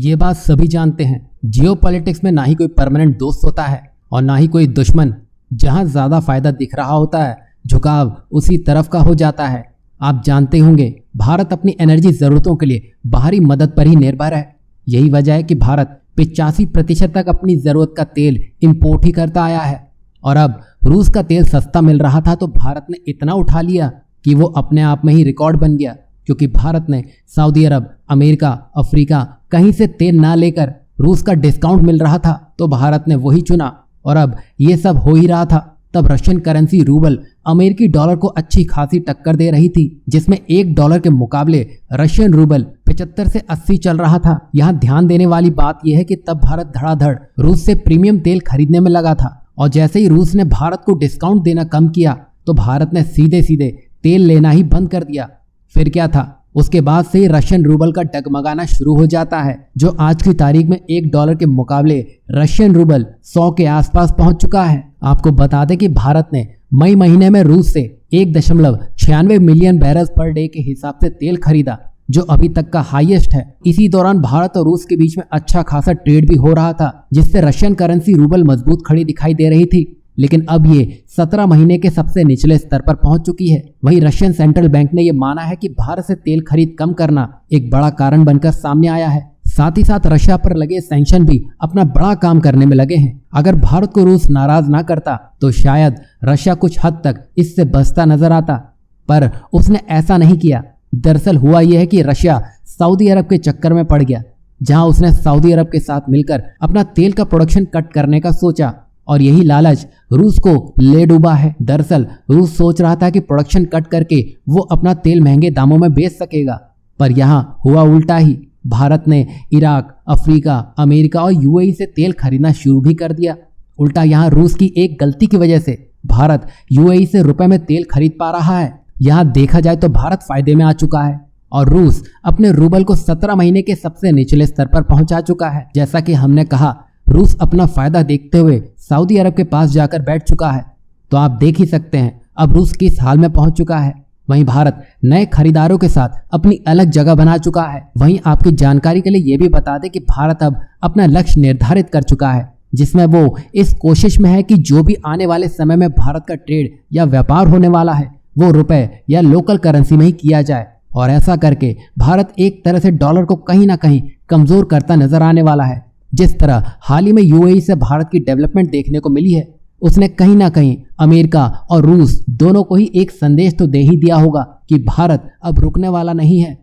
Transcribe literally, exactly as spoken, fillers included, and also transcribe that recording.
ये बात सभी जानते हैं। जियोपॉलिटिक्स में ना ही कोई परमानेंट दोस्त होता है और ना ही कोई दुश्मन। जहाँ ज़्यादा फायदा दिख रहा होता है, झुकाव उसी तरफ का हो जाता है। आप जानते होंगे, भारत अपनी एनर्जी ज़रूरतों के लिए बाहरी मदद पर ही निर्भर है। यही वजह है कि भारत पिचासी प्रतिशत तक अपनी ज़रूरत का तेल इम्पोर्ट ही करता आया है। और अब रूस का तेल सस्ता मिल रहा था तो भारत ने इतना उठा लिया कि वो अपने आप में ही रिकॉर्ड बन गया, क्योंकि भारत ने सऊदी अरब, अमेरिका, अफ्रीका कहीं से तेल ना लेकर रूस का डिस्काउंट मिल रहा था तो भारत ने वही चुना। और अब ये सब हो ही रहा था तब रशियन करेंसी रूबल अमेरिकी डॉलर को अच्छी खासी टक्कर दे रही थी, जिसमें एक डॉलर के मुकाबले रशियन रूबल पचहत्तर से अस्सी चल रहा था। यहाँ ध्यान देने वाली बात यह है कि तब भारत धड़ाधड़ रूस से प्रीमियम तेल खरीदने में लगा था, और जैसे ही रूस ने भारत को डिस्काउंट देना कम किया तो भारत ने सीधे सीधे तेल लेना ही बंद कर दिया। फिर क्या था, उसके बाद से ही रशियन रूबल का डगमगाना शुरू हो जाता है, जो आज की तारीख में एक डॉलर के मुकाबले रशियन रूबल सौ के आसपास पहुंच चुका है। आपको बता दें कि भारत ने मई महीने में रूस से एक दशमलव छियानवे मिलियन बैरल्स पर डे के हिसाब से तेल खरीदा, जो अभी तक का हाईएस्ट है। इसी दौरान भारत और रूस के बीच में अच्छा खासा ट्रेड भी हो रहा था, जिससे रशियन करेंसी रूबल मजबूत खड़ी दिखाई दे रही थी। लेकिन अब ये सत्रह महीने के सबसे निचले स्तर पर पहुंच चुकी है। वहीं रशियन सेंट्रल बैंक ने ये माना है कि भारत से तेल खरीद कम करना एक बड़ा कारण बनकर सामने आया है। साथ ही साथ रशिया पर लगे सैंक्शन भी अपना बड़ा काम करने में लगे हैं। अगर भारत को रूस नाराज ना करता तो शायद रशिया कुछ हद तक इससे बचता नजर आता, पर उसने ऐसा नहीं किया। दरअसल हुआ यह है कि रशिया सऊदी अरब के चक्कर में पड़ गया, जहां उसने सऊदी अरब के साथ मिलकर अपना तेल का प्रोडक्शन कट करने का सोचा, और यही लालच रूस को ले डूबा है। दरअसल रूस सोच रहा था कि प्रोडक्शन कट करके वो अपना तेल महंगे दामों में बेच सकेगा, पर यहाँ हुआ उल्टा ही। भारत ने इराक, अफ्रीका, अमेरिका और यूएई से तेल खरीदना शुरू भी कर दिया। उल्टा यहाँ रूस की एक गलती की वजह से भारत यूएई से रुपए में तेल खरीद पा रहा है। यहाँ देखा जाए तो भारत फायदे में आ चुका है और रूस अपने रूबल को सत्रह महीने के सबसे निचले स्तर पर पहुंचा चुका है। जैसा कि हमने कहा, रूस अपना फायदा देखते हुए सऊदी अरब के पास जाकर बैठ चुका है, तो आप देख ही सकते हैं अब रूस किस हाल में पहुंच चुका है। वहीं भारत नए खरीदारों के साथ अपनी अलग जगह बना चुका है। वहीं आपकी जानकारी के लिए ये भी बता दें कि भारत अब अपना लक्ष्य निर्धारित कर चुका है, जिसमें वो इस कोशिश में है कि जो भी आने वाले समय में भारत का ट्रेड या व्यापार होने वाला है वो रुपए या लोकल करेंसी में ही किया जाए, और ऐसा करके भारत एक तरह से डॉलर को कहीं ना कहीं कमजोर करता नजर आने वाला है। जिस तरह हाल ही में यूएई से भारत की डेवलपमेंट देखने को मिली है, उसने कहीं ना कहीं अमेरिका और रूस दोनों को ही एक संदेश तो दे ही दिया होगा कि भारत अब रुकने वाला नहीं है।